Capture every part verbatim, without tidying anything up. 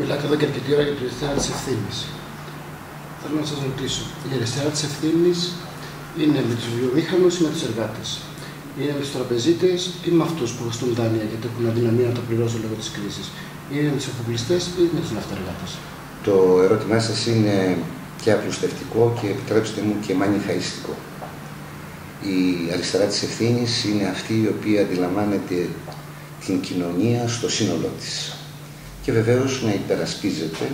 μιλάτε εδώ και αρκετή ώρα για την αριστερά της ευθύνης. Θέλω να σας ρωτήσω, η αριστερά της ευθύνης είναι με τους βιομήχανους ή με τους εργάτες? Είναι με τους τραπεζίτες ή με αυτούς που χρωστούν δάνεια γιατί έχουν αδυναμία να τα πληρώσουν λόγω της κρίσης? Είναι με τους εφοπλιστές ή με τους ναυταργάτες? Το ερώτημά σας είναι και απλουστευτικό και επιτρέψτε μου και μανιχαϊστικό. Η αριστερά της ευθύνης είναι αυτή η οποία αντιλαμβάνεται την κοινωνία στο σύνολό της. Και βεβαίως να υπερασπίζεται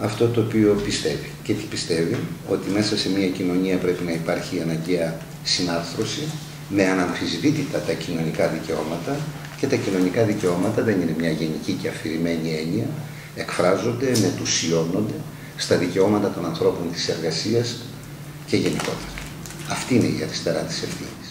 αυτό το οποίο πιστεύει. Και τι πιστεύει? Ότι μέσα σε μια κοινωνία πρέπει να υπάρχει αναγκαία συνάρθρωση με αναμφισβήτητα τα κοινωνικά δικαιώματα, και τα κοινωνικά δικαιώματα δεν είναι μια γενική και αφηρημένη έννοια, εκφράζονται, μετουσιώνονται στα δικαιώματα των ανθρώπων της εργασίας και γενικότερα. Αυτή είναι η αριστερά της ευθύνης.